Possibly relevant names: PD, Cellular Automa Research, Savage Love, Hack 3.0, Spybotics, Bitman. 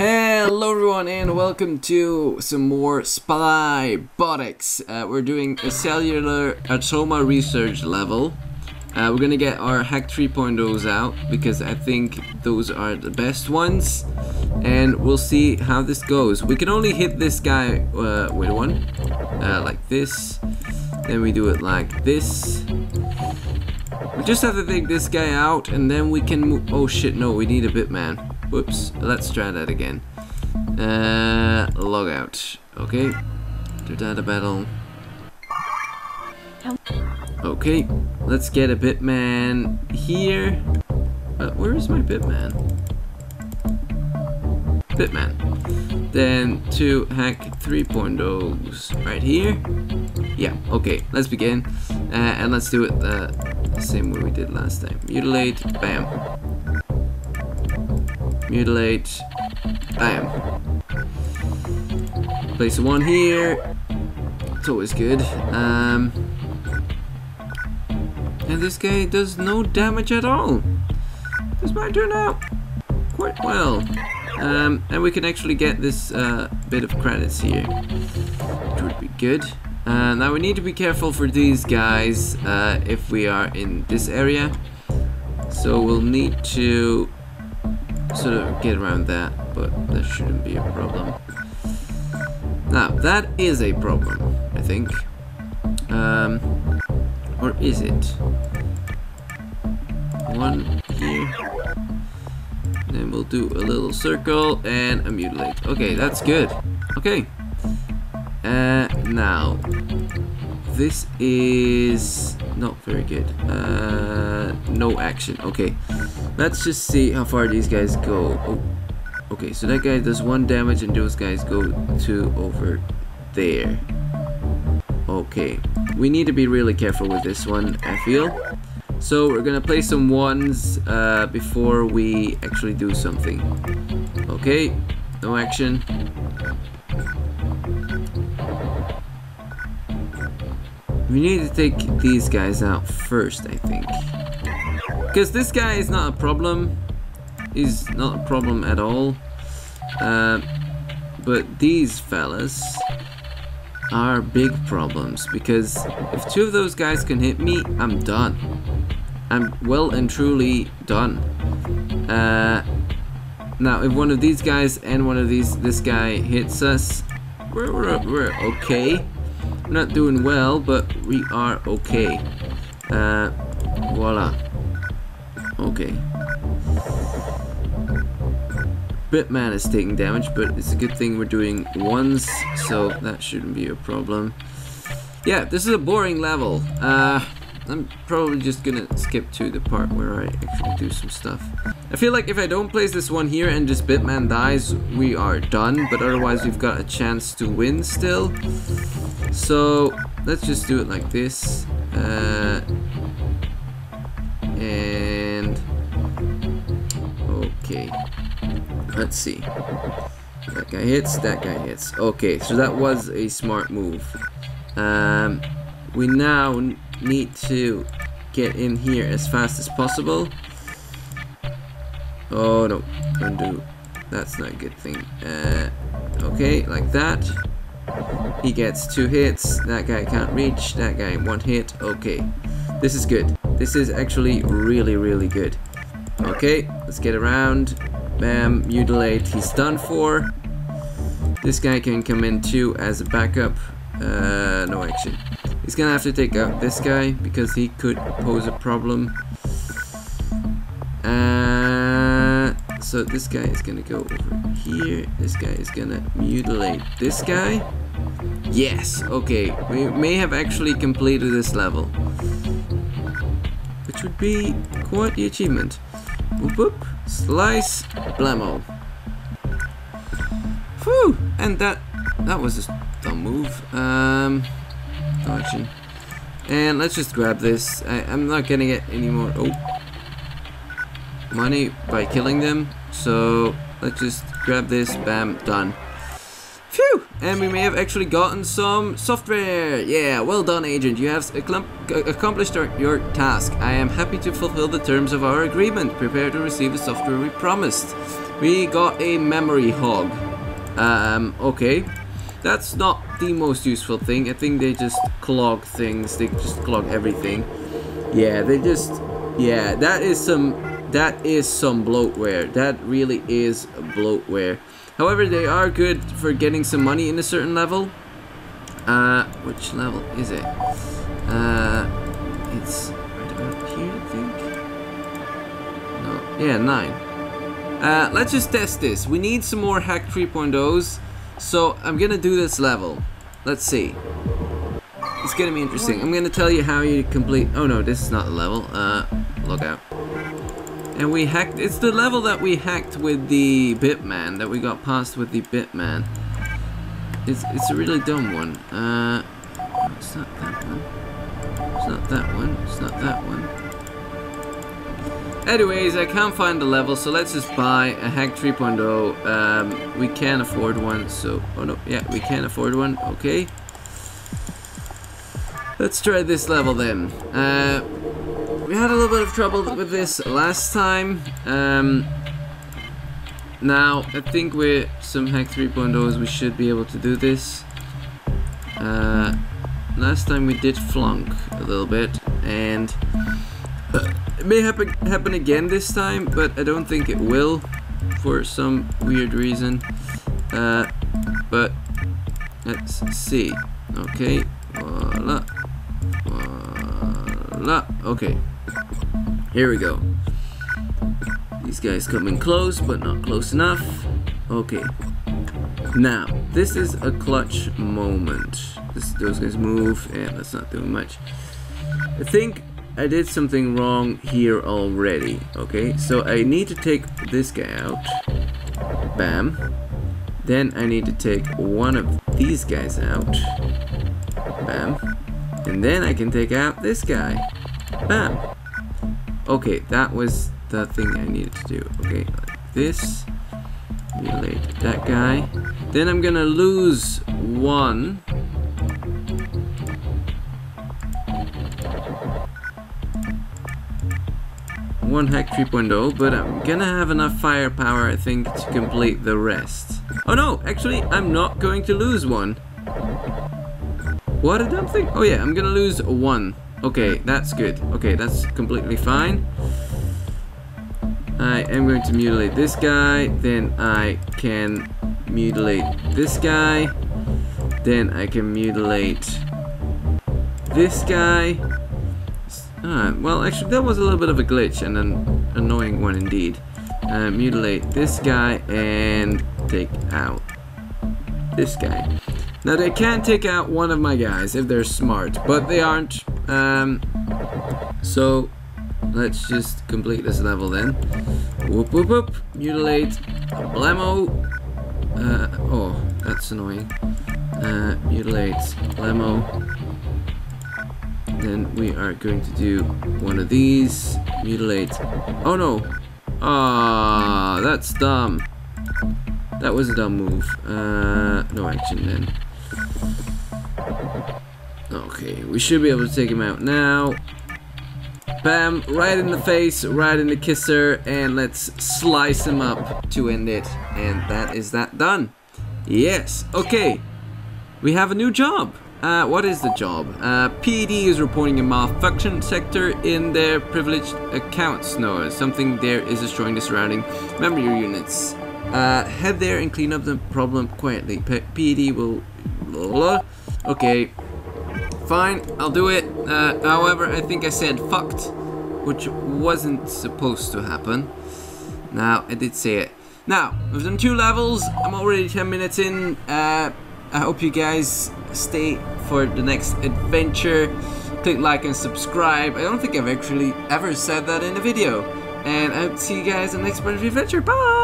Hello everyone and welcome to some more Spybotics. We're doing a Cellular Automa Research level. We're gonna get our Hack 3.0s out because I think those are the best ones. And we'll see how this goes. We can only hit this guy with one, like this. Then we do it like this. We just have to take this guy out and then we can move. Oh shit, no, we need a Bitman. Whoops, let's try that again. Log out. Okay. Do data battle. Okay, let's get a Bitman here. Where is my Bitman? Bitman. Then two Hack 3.0s right here. Yeah, okay, let's begin. And let's do it the same way we did last time. Mutilate, bam. Mutilate, bam. Place one here. It's always good. And this guy does no damage at all. This might turn out quite well. And we can actually get this bit of credits here, which would be good. Now we need to be careful for these guys if we are in this area. So we'll need to sort of get around that, but that shouldn't be a problem. Now that is a problem, I think. Or is it? One here. Then we'll do a little circle and a mutilate. Okay, that's good. Okay. Now this is not very good. No action. Okay. Let's just see how far these guys go. Oh, okay, so that guy does one damage and those guys go two over there. Okay, we need to be really careful with this one, I feel. So we're gonna play some ones before we actually do something. Okay, no action. We need to take these guys out first, I think. Because this guy is not a problem. He's not a problem at all. But these fellas are big problems. Because if two of those guys can hit me, I'm done. I'm well and truly done. Now, if one of these guys and one of these this guy hits us, we're okay. We're not doing well, but we are okay. Voila. Okay. Bitman is taking damage, but it's a good thing we're doing ones, so that shouldn't be a problem. Yeah, this is a boring level. I'm probably just gonna skip to the part where I actually do some stuff. I feel like if I don't place this one here and just Bitman dies, we are done, but otherwise we've got a chance to win still. So let's just do it like this. And okay, let's see. That guy hits, that guy hits. Okay, so that was a smart move. We now need to get in here as fast as possible. Oh no, undo. That's not a good thing. Okay, like that. He gets two hits. That guy can't reach. That guy one hit. Okay, this is good. This is actually really, really good. Okay, let's get around. Bam, mutilate, he's done for. This guy can come in too as a backup. No action. He's gonna have to take out this guy because he could pose a problem. So this guy is gonna go over here. This guy is gonna mutilate this guy. Yes, okay. We may have actually completed this level, which would be quite the achievement. Whoop whoop, slice, blammo. Whew, and that was a dumb move. Action. And let's just grab this. I'm not gonna get any more money by killing them, so let's just grab this, bam, done. Phew! And we may have actually gotten some software. Yeah, well done, agent. You have accomplished your task. I am happy to fulfill the terms of our agreement. Prepare to receive the software we promised. We got a memory hog. Okay. That's not the most useful thing. I think they just clog things. They just clog everything. Yeah, they just... yeah, that is some bloatware. That really is bloatware. However, they are good for getting some money in a certain level. Which level is it? It's right about here, I think. No, yeah, 9. Let's just test this. We need some more Hack 3.0s, so I'm gonna do this level. Let's see. It's gonna be interesting. I'm gonna tell you how you complete. Oh no, this is not a level. Look out. And we hacked, it's the level that we hacked with the Bitman, that we got past with the Bitman. It's a really dumb one. It's not that one. It's not that one. It's not that one. Anyways, I can't find the level, so let's just buy a Hack 3.0. We can afford one, so, oh no, yeah, we can afford one, okay. Let's try this level then. We had a little bit of trouble with this last time. Now, I think with some Hack 3.0s we should be able to do this. Last time we did flunk a little bit, and it may happen again this time, but I don't think it will for some weird reason. But let's see. Okay, voila, voila, okay. Here we go. These guys come in close, but not close enough. Okay. Now, this is a clutch moment. Those guys move, and that's not doing much. I think I did something wrong here already. Okay, so I need to take this guy out. Bam. Then I need to take one of these guys out. Bam. And then I can take out this guy. Bam. Okay, that was the thing I needed to do. Okay, like this. Relate that guy. Then I'm gonna lose one. One Hack 3.0, but I'm gonna have enough firepower, I think, to complete the rest. Oh no, actually, I'm not going to lose one. What a dumb thing. Oh yeah, I'm gonna lose one. Okay, that's good. Okay, that's completely fine. I am going to mutilate this guy, then I can mutilate this guy, then I can mutilate this guy. Well, actually that was a little bit of a glitch and an annoying one indeed. Mutilate this guy and take out this guy. Now they can take out one of my guys if they're smart, but they aren't. So let's just complete this level then. Whoop whoop whoop. Mutilate Blemo. Oh, that's annoying. Mutilate Blemo. Then we are going to do one of these. Mutilate. Oh no. Ah, that's dumb. That was a dumb move. No action then. Okay, we should be able to take him out now. Bam, right in the face, right in the kisser, and let's slice him up to end it. And that is that done. Yes, okay. We have a new job. What is the job? PD is reporting a malfunction sector in their privileged accounts. No, something there is destroying the surrounding memory units. Head there and clean up the problem quietly. PD will... blah, blah, blah. Okay. Fine, I'll do it. However, I think I said fucked, which wasn't supposed to happen. Now, I did say it. Now, I've done 2 levels. I'm already 10 minutes in. I hope you guys stay for the next adventure. Click like and subscribe. I don't think I've actually ever said that in a video. And I hope to see you guys in the next part of the adventure. Bye!